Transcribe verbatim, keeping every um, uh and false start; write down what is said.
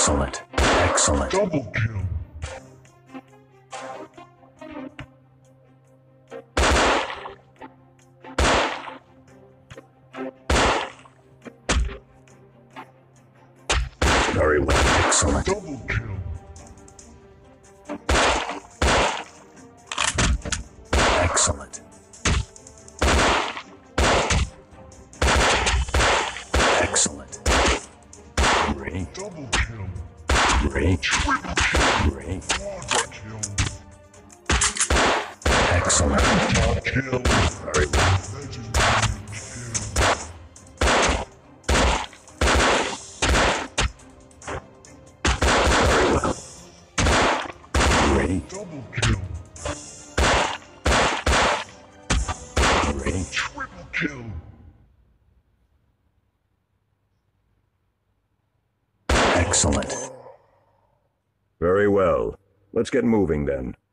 Excellent. Excellent. Double kill. Very well. Excellent. Double kill. Excellent. Excellent. Great. Double kill. Great. Triple kill. Great. Quadra kill. Excellent. Quadra kill. Very well. Legendary kill. Very well. Great. Double kill. Great. Triple kill. Excellent. Very well. Let's get moving then.